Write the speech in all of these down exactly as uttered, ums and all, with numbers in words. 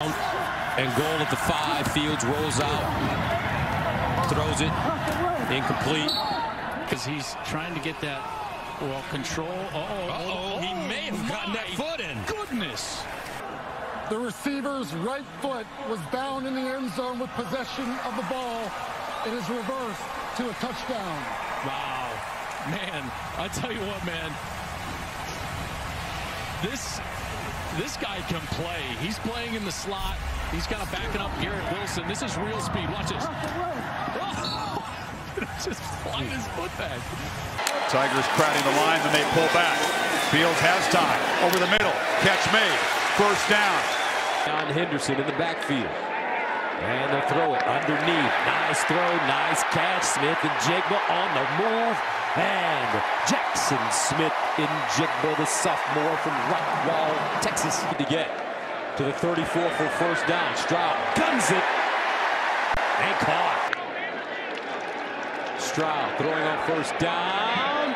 And goal at the five. Fields rolls out, throws it, incomplete. Because he's trying to get that, well, control. Uh-oh. Uh-oh. He may have gotten that foot in. Goodness. The receiver's right foot was bound in the end zone with possession of the ball. It is reversed to a touchdown. Wow. Man, I tell you what, man. This... This guy can play. He's playing in the slot. He's kind of backing up Garrett Wilson. This is real speed. Watch this. Oh, just flying his foot back. Tigers crowding the line, then they pull back. Fields has time. Over the middle. Catch made. First down. John Henderson in the backfield. And they'll throw it underneath. Nice throw. Nice catch. Smith and Jigba on the move. And Jackson Smith in Jigba, the sophomore from Rockwall, Texas, to get to the thirty-four for first down. Stroud guns it and caught. Stroud throwing on first down.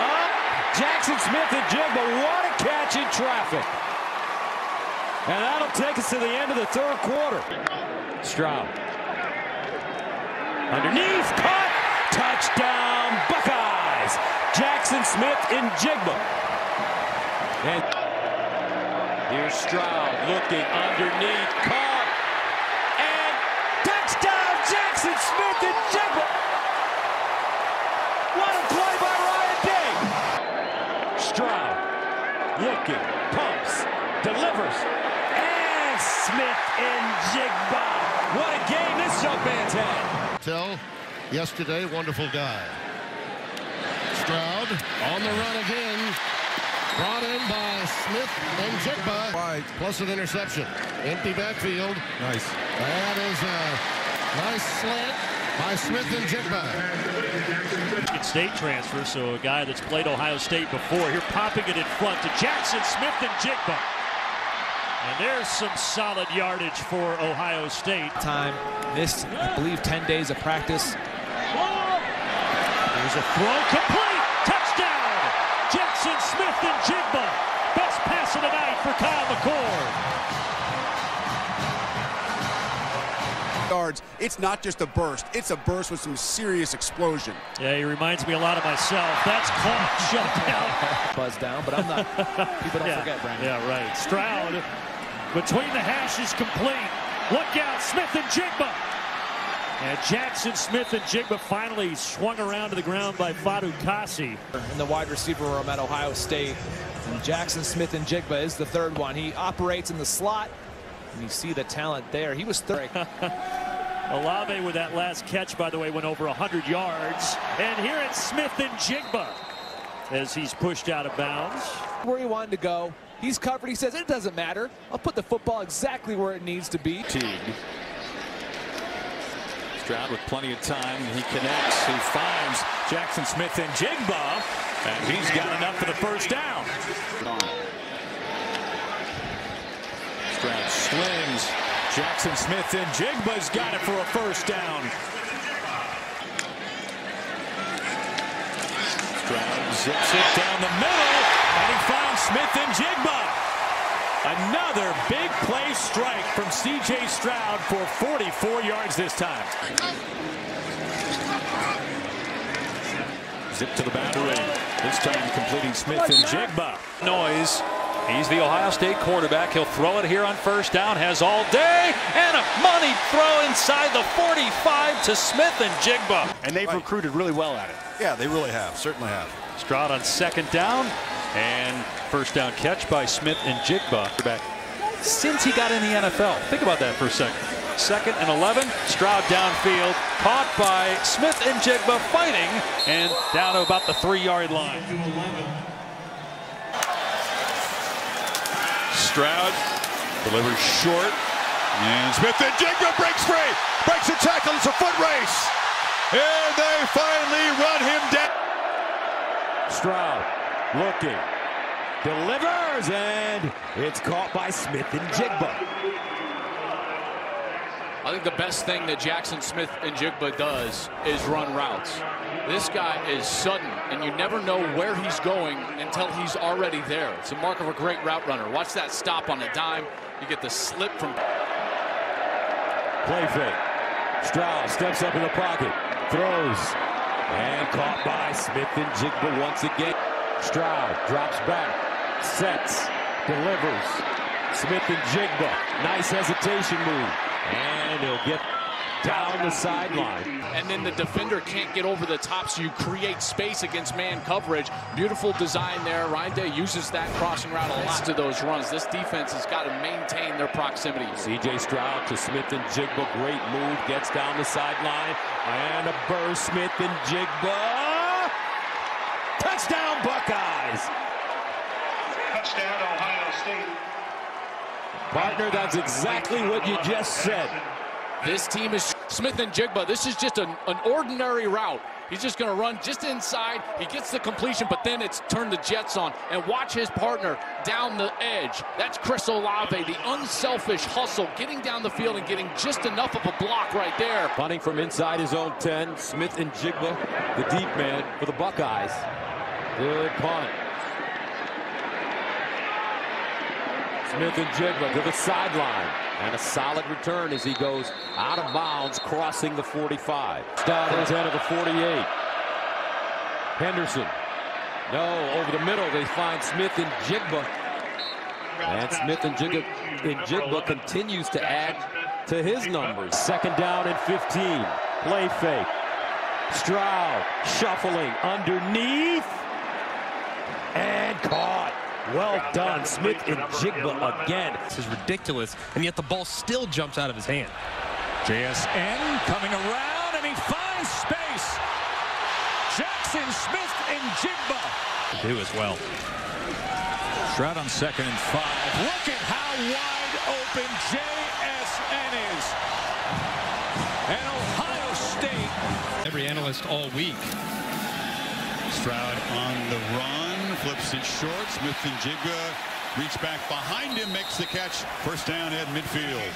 Up, Jackson Smith and Jigba. What a catch in traffic! And that'll take us to the end of the third quarter. Stroud underneath, caught, touchdown, Buckeyes! Jackson Smith in Jigba. And here's Stroud looking underneath, caught, and touchdown, Jackson Smith in Jigba. What a play by Ryan Day. Stroud looking, pumps, delivers, and Smith in Jigba. What a game this young man's had. Tell. Yesterday, wonderful guy. Stroud on the run again. Brought in by Smith and Jigba. Right. Plus an interception. Empty backfield. Nice. That is a nice slant by Smith and Jigba. State transfer, so a guy that's played Ohio State before. Here popping it in front to Jackson Smith and Jigba. And there's some solid yardage for Ohio State. Time missed, I believe, ten days of practice. There's a throw, complete, touchdown! Jackson Smith and Jigba, best pass of the night for Kyle McCord. Yards, it's not just a burst, it's a burst with some serious explosion. Yeah, he reminds me a lot of myself. That's caught, shut down. Buzz down, but I'm not, people don't yeah, forget, Brandon. Yeah, right. Stroud, between the hashes, complete. Look out, Smith and Jigba. And Jackson Smith and Jigba finally swung around to the ground by Fatu Kasi. In the wide receiver room at Ohio State, and Jackson Smith and Jigba is the third one. He operates in the slot, and you see the talent there. He was third. Olave with that last catch, by the way, went over one hundred yards. And here it's Smith and Jigba as he's pushed out of bounds. Where he wanted to go, he's covered. He says, it doesn't matter. I'll put the football exactly where it needs to be. Teague. Stroud with plenty of time. He connects. He finds Jackson Smith and Jigba. And he's got enough for the first down. Stroud slings. Jackson Smith and Jigba's got it for a first down. Stroud zips it down the middle. And he finds Smith and Jigba. Another big play strike from C J Stroud for forty-four yards this time. Zip to the boundary. This time completing Smith and Jigba. Noise. He's the Ohio State quarterback. He'll throw it here on first down. Has all day. And a money throw inside the forty-five to Smith and Jigba. And they've recruited really well at it. Yeah, they really have. Certainly have. Stroud on second down. And first down catch by Smith and Jigba. Back since he got in the N F L. Think about that for a second. Second and eleven. Stroud downfield. Caught by Smith and Jigba fighting. And down to about the three-yard line. Stroud delivers short. And Smith and Jigba breaks free. Breaks a tackle. It's a foot race. And they finally run him down. Stroud. Looking, delivers, and it's caught by Smith and Jigba. I think the best thing that Jackson Smith and Jigba does is run routes. This guy is sudden, and you never know where he's going until he's already there. It's a mark of a great route runner. Watch that stop on the dime. You get the slip from... Play fake. Stroud steps up in the pocket. Throws. And caught by Smith and Jigba once again. Stroud drops back. Sets. Delivers. Smith and Jigba. Nice hesitation move. And he'll get down the sideline. And then the defender can't get over the top, so you create space against man coverage. Beautiful design there. Ryan Day uses that crossing route a lot to those runs. This defense has got to maintain their proximity. C J Stroud to Smith and Jigba. Great move. Gets down the sideline. And a burst. Smith and Jigba. Touchdown, Buckeyes. Touchdown, Ohio State. Partner, that's exactly what you just said. This team is Smith and Jigba. This is just an, an ordinary route. He's just going to run just inside. He gets the completion, but then it's turn the Jets on. And watch his partner down the edge. That's Chris Olave, the unselfish hustle, getting down the field and getting just enough of a block right there. Punting from inside his own ten. Smith and Jigba, the deep man for the Buckeyes. Good punt. Smith and Jigba to the sideline. And a solid return as he goes out of bounds, crossing the forty-five. Down ten of the forty-eight. Henderson. No, over the middle they find Smith and Jigba. And Smith and Jigba, and Jigba continues to add to his numbers. Second down and fifteen. Play fake. Stroud shuffling underneath. And caught. Well done, Smith and Jigba again. This is ridiculous, and yet the ball still jumps out of his hand. J S N coming around, and he finds space. Jackson, Smith, and Jigba do as well. Stroud on second and five. Look at how wide open J S N is. And Ohio State. Every analyst all week. Stroud on the run, flips it short. Smith and Jigba reach back behind him, makes the catch. First down at midfield.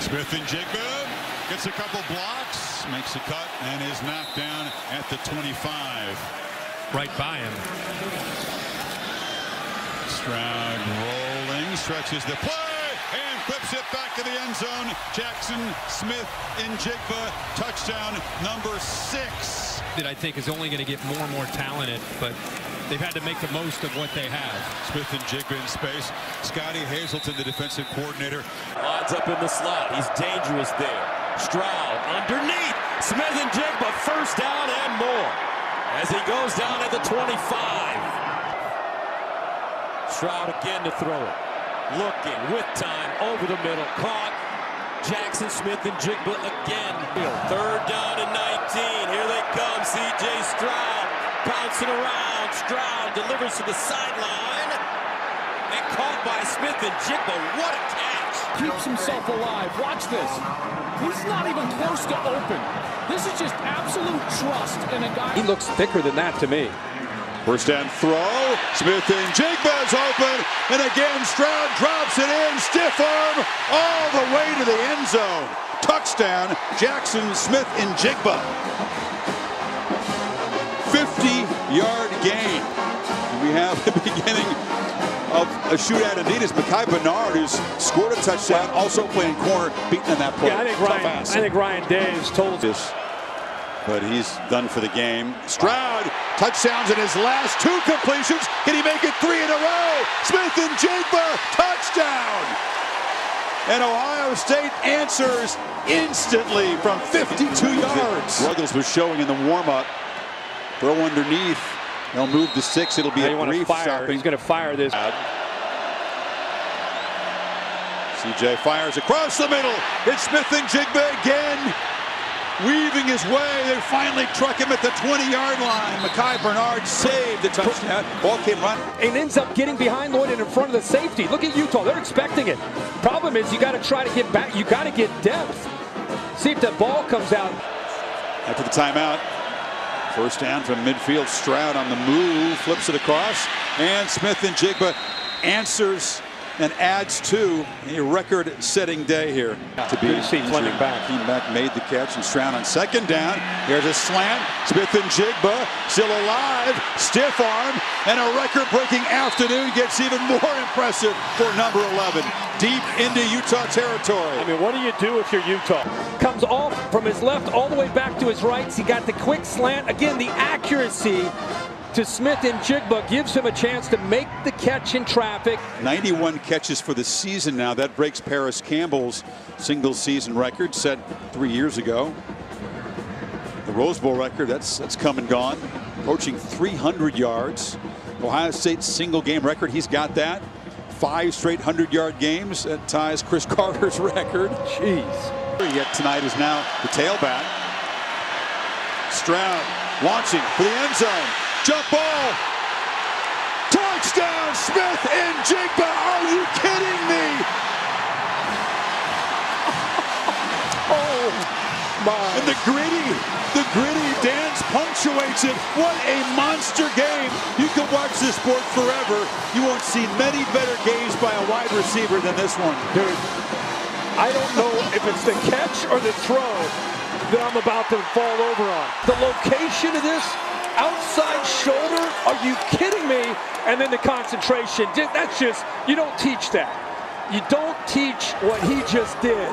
Smith and Jigba gets a couple blocks, makes a cut, and is knocked down at the twenty-five. Right by him. Stroud rolling, stretches the play. And flips it back to the end zone. Jackson, Smith, and Jigba. Touchdown number six. That I think is only going to get more and more talented, but they've had to make the most of what they have. Smith and Jigba in space. Scotty Hazelton, the defensive coordinator. Odds up in the slot. He's dangerous there. Stroud underneath. Smith and Jigba, first down and more. As he goes down at the twenty-five. Stroud again to throw it. Looking with time over the middle, caught. Jackson, Smith, and Jigba again. Third down and nineteen. Here they come. C J Stroud bouncing around. Stroud delivers to the sideline and caught by Smith and Jigba. What a catch! Keeps himself alive. Watch this. He's not even close to open. This is just absolute trust in a guy. He looks thicker than that to me. First down throw, Smith and Jigba's open, and again Stroud drops it in, stiff arm, all the way to the end zone. Touchdown, Jackson, Smith, and Jigba. fifty-yard gain. We have the beginning of a shootout indeed as Mekhi Bernard, who's scored a touchdown, also playing corner, beaten in that play. Yeah, I think Ryan, I think Ryan Day has told us. But he's done for the game. Stroud, touchdowns in his last two completions. Can he make it three in a row? Smith and Jigba, touchdown! And Ohio State answers instantly from fifty-two yards. Ruggles was showing in the warm-up. Throw underneath. They'll move to six. It'll be now a brief stopping. He's going to fire this. C J fires across the middle. It's Smith and Jigba again. Weaving his way, they finally truck him at the twenty-yard line. Mekhi Bernard saved the touchdown. Ball came right. And ends up getting behind Lloyd and in front of the safety. Look at Utah, they're expecting it. Problem is, you got to try to get back. You got to get depth. See if that ball comes out. After the timeout, first down from midfield. Stroud on the move, flips it across, and Smith and Jigba answers and adds to a record-setting day here. To be Fleming back. He made the catch and Stroud on second down. Here's a slant. Smith and Jigba still alive. Stiff arm and a record-breaking afternoon gets even more impressive for number eleven. Deep into Utah territory. I mean, what do you do if you're Utah? Comes off from his left all the way back to his right. He got the quick slant. Again, the accuracy to Smith and Jigba gives him a chance to make the catch in traffic. ninety-one catches for the season now. That breaks Paris Campbell's single season record set three years ago. The Rose Bowl record, that's that's come and gone. Approaching three hundred yards. Ohio State's single game record, he's got that. Five straight hundred-yard games. That ties Chris Carter's record. Jeez. Yet tonight is now the tailback. Stroud launching for the end zone. Jump ball. Touchdown, Smith and Jigba. Are you kidding me? Oh, my. And the gritty, the gritty dance punctuates it. What a monster game. You can watch this sport forever. You won't see many better games by a wide receiver than this one. Dude, I don't know if it's the catch or the throw that I'm about to fall over on. The location of this, outside shoulder, are you kidding me? And then the concentration, that's just, you don't teach that. You don't teach what he just did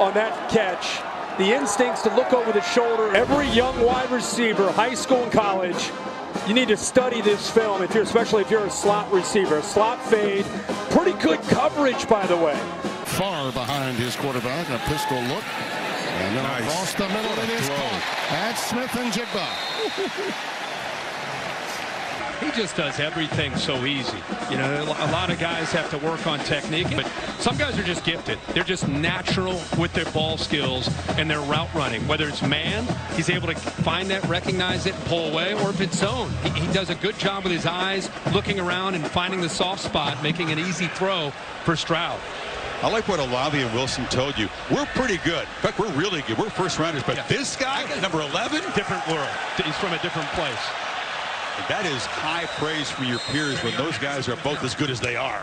on that catch. The instincts to look over the shoulder. Every young wide receiver, high school and college, you need to study this film, if you're, especially if you're a slot receiver. Slot fade, pretty good coverage, by the way. Far behind his quarterback, a pistol look. And then nice. Across the middle, it is caught. That's Smith and Jigba. He just does everything so easy. You know, a lot of guys have to work on technique, but some guys are just gifted. They're just natural with their ball skills and their route running. Whether it's man, he's able to find that, recognize it, pull away, or if it's zone, he, he does a good job with his eyes, looking around and finding the soft spot, making an easy throw for Stroud. I like what Olavi and Wilson told you. We're pretty good. In fact, we're really good. We're first rounders, but yeah. This guy, number eleven, different world. He's from a different place. That is high praise for your peers when those guys are both as good as they are.